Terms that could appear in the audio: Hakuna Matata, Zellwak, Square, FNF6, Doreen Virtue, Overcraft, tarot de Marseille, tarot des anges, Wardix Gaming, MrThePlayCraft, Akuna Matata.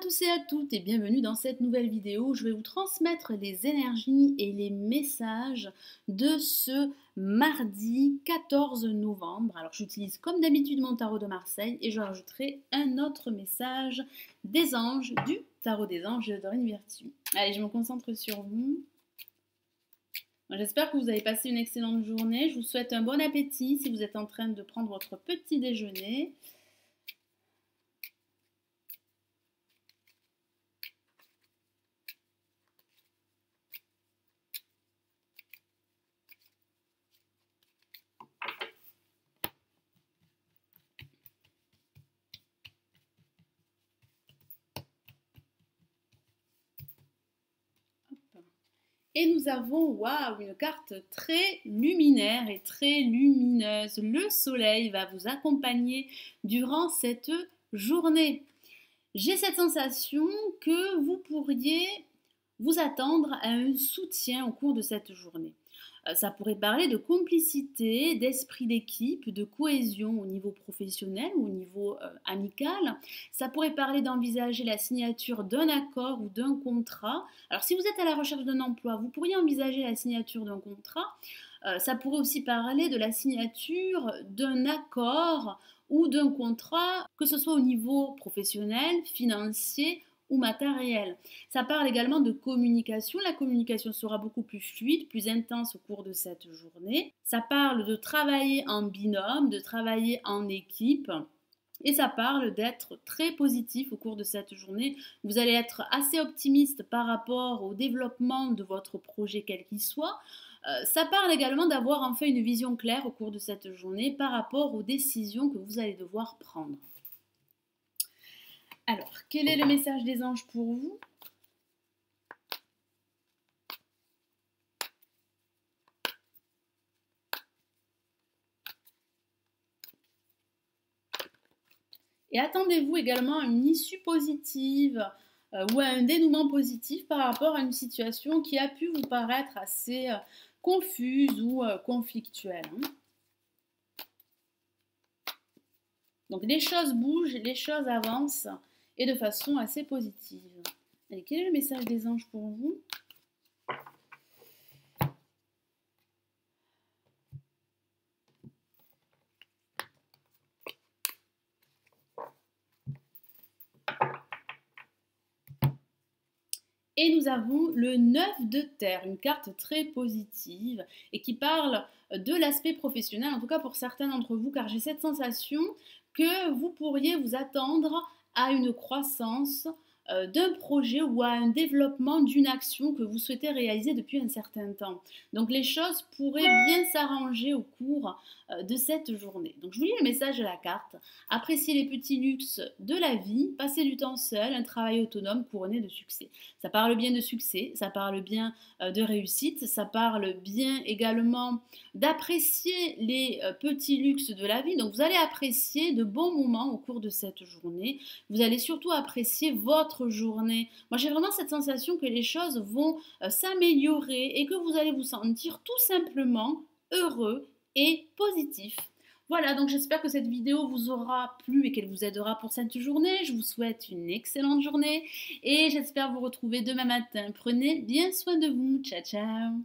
à tous et à toutes et bienvenue dans cette nouvelle vidéo où je vais vous transmettre les énergies et les messages de ce mardi 14 novembre. Alors j'utilise comme d'habitude mon tarot de Marseille et je rajouterai un autre message des anges, du tarot des anges de Doreen Virtue. Allez, je me concentre sur vous. J'espère que vous avez passé une excellente journée. Je vous souhaite un bon appétit si vous êtes en train de prendre votre petit déjeuner. Et nous avons, waouh, une carte très luminaire et très lumineuse. Le soleil va vous accompagner durant cette journée. J'ai cette sensation que vous pourriez vous attendre à un soutien au cours de cette journée. Ça pourrait parler de complicité, d'esprit d'équipe, de cohésion au niveau professionnel ou au niveau amical. Ça pourrait parler d'envisager la signature d'un accord ou d'un contrat. Alors si vous êtes à la recherche d'un emploi, vous pourriez envisager la signature d'un contrat. Ça pourrait aussi parler de la signature d'un accord ou d'un contrat, que ce soit au niveau professionnel, financier ou matériel. Ça parle également de communication. La communication sera beaucoup plus fluide, plus intense au cours de cette journée. Ça parle de travailler en binôme, de travailler en équipe. Et ça parle d'être très positif au cours de cette journée. Vous allez être assez optimiste par rapport au développement de votre projet, quel qu'il soit. Ça parle également d'avoir enfin une vision claire au cours de cette journée par rapport aux décisions que vous allez devoir prendre. Alors, quel est le message des anges pour vous? Et attendez-vous également à une issue positive ou à un dénouement positif par rapport à une situation qui a pu vous paraître assez confuse ou conflictuelle, hein. Donc les choses bougent, les choses avancent. Et de façon assez positive. Allez, quel est le message des anges pour vous? Et nous avons le 9 de terre, une carte très positive et qui parle de l'aspect professionnel, en tout cas pour certains d'entre vous, car j'ai cette sensation que vous pourriez vous attendre à une croissance d'un projet ou à un développement d'une action que vous souhaitez réaliser depuis un certain temps. Donc les choses pourraient bien s'arranger au cours de cette journée. Donc je vous lis le message de la carte. Appréciez les petits luxes de la vie, passez du temps seul, un travail autonome couronné de succès. Ça parle bien de succès, ça parle bien de réussite, ça parle bien également d'apprécier les petits luxes de la vie. Donc vous allez apprécier de bons moments au cours de cette journée. Vous allez surtout apprécier votre journée. Moi, j'ai vraiment cette sensation que les choses vont s'améliorer et que vous allez vous sentir tout simplement heureux et positif. Voilà, donc j'espère que cette vidéo vous aura plu et qu'elle vous aidera pour cette journée. Je vous souhaite une excellente journée et j'espère vous retrouver demain matin. Prenez bien soin de vous. Ciao, ciao!